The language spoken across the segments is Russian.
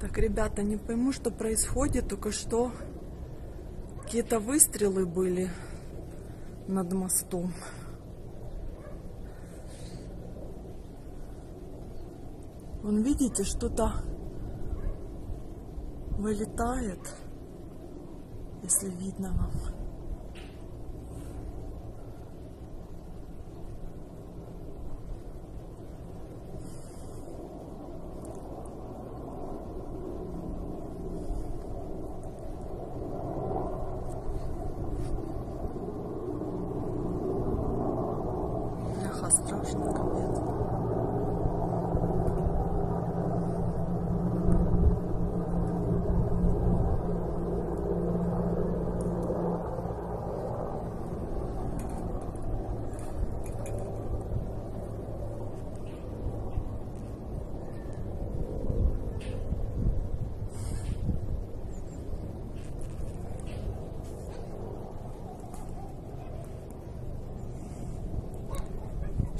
Так, ребята, не пойму, что происходит. Только что какие-то выстрелы были над мостом. Вон, видите, что-то вылетает, если видно вам. Бляха, страшно, капец.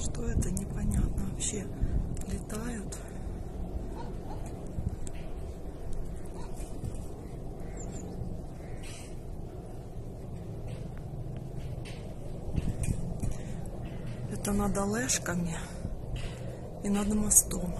Что это, непонятно вообще, летают. Это над Олешками и над мостом.